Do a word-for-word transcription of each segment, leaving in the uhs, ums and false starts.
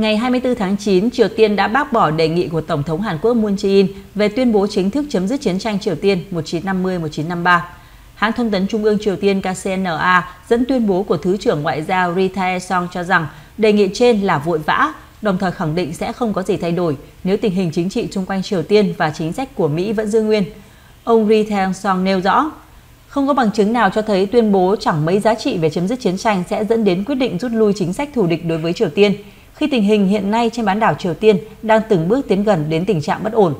Ngày hai mươi tư tháng chín, Triều Tiên đã bác bỏ đề nghị của Tổng thống Hàn Quốc Moon Jae-in về tuyên bố chính thức chấm dứt chiến tranh Triều Tiên một chín năm mươi đến một chín năm ba. Hãng thông tấn Trung ương Triều Tiên K C N A dẫn tuyên bố của Thứ trưởng Ngoại giao Ri Tae-song cho rằng đề nghị trên là vội vã, đồng thời khẳng định sẽ không có gì thay đổi nếu tình hình chính trị xung quanh Triều Tiên và chính sách của Mỹ vẫn giữ nguyên. Ông Ri Tae-song nêu rõ, không có bằng chứng nào cho thấy tuyên bố chẳng mấy giá trị về chấm dứt chiến tranh sẽ dẫn đến quyết định rút lui chính sách thù địch đối với Triều Tiên, khi tình hình hiện nay trên bán đảo Triều Tiên đang từng bước tiến gần đến tình trạng bất ổn.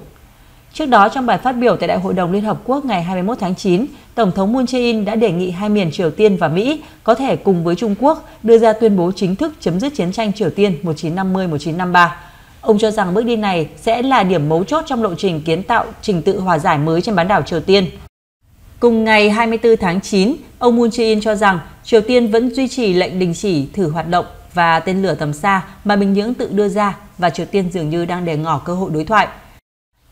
Trước đó, trong bài phát biểu tại Đại hội đồng Liên Hợp Quốc ngày hai mươi mốt tháng chín, Tổng thống Moon Jae-in đã đề nghị hai miền Triều Tiên và Mỹ có thể cùng với Trung Quốc đưa ra tuyên bố chính thức chấm dứt chiến tranh Triều Tiên một chín năm mươi đến một chín năm ba. Ông cho rằng bước đi này sẽ là điểm mấu chốt trong lộ trình kiến tạo trình tự hòa giải mới trên bán đảo Triều Tiên. Cùng ngày hai mươi tư tháng chín, ông Moon Jae-in cho rằng Triều Tiên vẫn duy trì lệnh đình chỉ thử hoạt động và tên lửa tầm xa mà Bình Nhưỡng tự đưa ra và Triều Tiên dường như đang để ngỏ cơ hội đối thoại.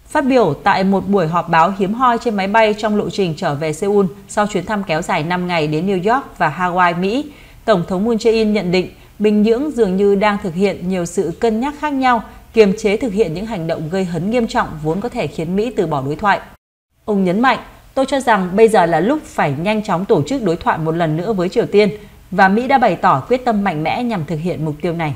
Phát biểu tại một buổi họp báo hiếm hoi trên máy bay trong lộ trình trở về Seoul sau chuyến thăm kéo dài năm ngày đến New York và Hawaii, Mỹ, Tổng thống Moon Jae-in nhận định Bình Nhưỡng dường như đang thực hiện nhiều sự cân nhắc khác nhau, kiềm chế thực hiện những hành động gây hấn nghiêm trọng vốn có thể khiến Mỹ từ bỏ đối thoại. Ông nhấn mạnh, tôi cho rằng bây giờ là lúc phải nhanh chóng tổ chức đối thoại một lần nữa với Triều Tiên, và Mỹ đã bày tỏ quyết tâm mạnh mẽ nhằm thực hiện mục tiêu này.